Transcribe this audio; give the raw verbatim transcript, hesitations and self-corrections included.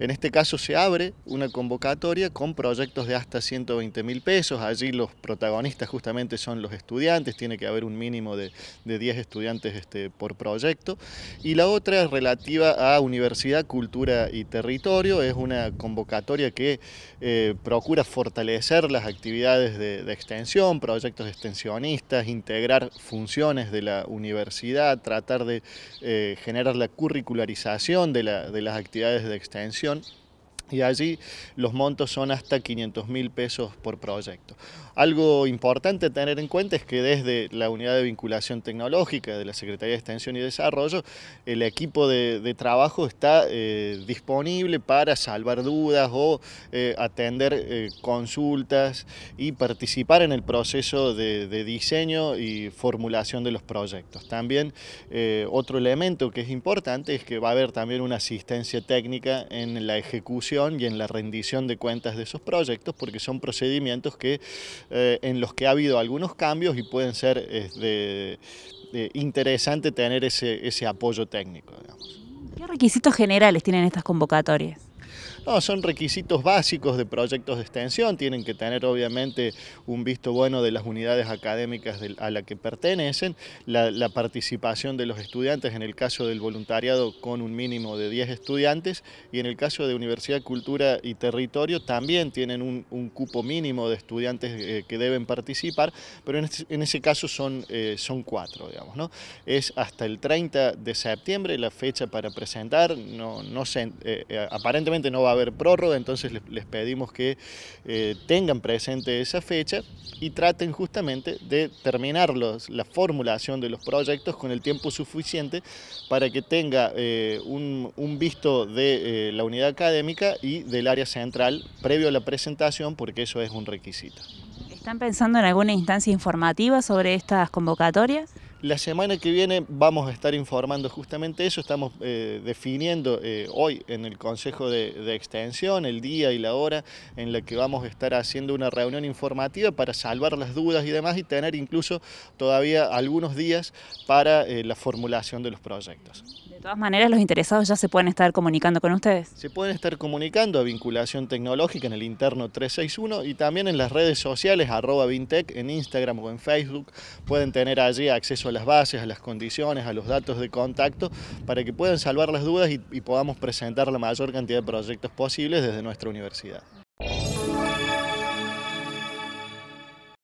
En este caso se abre una convocatoria con proyectos de hasta ciento veinte mil pesos, allí los protagonistas justamente son los estudiantes, tiene que haber un mínimo de, de diez estudiantes este, por proyecto. Y la otra es relativa a Universidad, Cultura y Territorio, es una convocatoria que eh, procura fortalecer las actividades de, de extensión, proyectos extensionistas, integrar funciones de la universidad, tratar de eh, generar la curricularización de, la, de las actividades de extensión. Y allí los montos son hasta quinientos mil pesos por proyecto. Algo importante a tener en cuenta es que desde la Unidad de Vinculación Tecnológica de la Secretaría de Extensión y Desarrollo, el equipo de, de trabajo está eh, disponible para salvar dudas o eh, atender eh, consultas y participar en el proceso de, de diseño y formulación de los proyectos. También eh, otro elemento que es importante es que va a haber también una asistencia técnica en la ejecución y en la rendición de cuentas de esos proyectos, porque son procedimientos que, eh, en los que ha habido algunos cambios y pueden ser es de, de interesante tener ese, ese apoyo técnico, digamos. ¿Qué requisitos generales tienen estas convocatorias? No, son requisitos básicos de proyectos de extensión, tienen que tener obviamente un visto bueno de las unidades académicas a la que pertenecen, la, la participación de los estudiantes en el caso del voluntariado con un mínimo de diez estudiantes, y en el caso de Universidad, Cultura y Territorio también tienen un, un cupo mínimo de estudiantes eh, que deben participar, pero en, este, en ese caso son, eh, son cuatro, digamos, ¿no? Es hasta el treinta de septiembre la fecha para presentar, no, no se, eh, aparentemente no va a haber prórroga, entonces les pedimos que eh, tengan presente esa fecha y traten justamente de terminar los, la formulación de los proyectos con el tiempo suficiente para que tenga eh, un, un visto de eh, la unidad académica y del área central previo a la presentación, porque eso es un requisito. ¿Están pensando en alguna instancia informativa sobre estas convocatorias? La semana que viene vamos a estar informando justamente eso, estamos eh, definiendo eh, hoy en el Consejo de, de Extensión el día y la hora en la que vamos a estar haciendo una reunión informativa para salvar las dudas y demás, y tener incluso todavía algunos días para eh, la formulación de los proyectos. De todas maneras, los interesados ya se pueden estar comunicando con ustedes. Se pueden estar comunicando a Vinculación Tecnológica en el interno tres seis uno y también en las redes sociales, arroba Vintec, en Instagram o en Facebook. Pueden tener allí acceso a las bases, a las condiciones, a los datos de contacto, para que puedan salvar las dudas y, y podamos presentar la mayor cantidad de proyectos posibles desde nuestra universidad.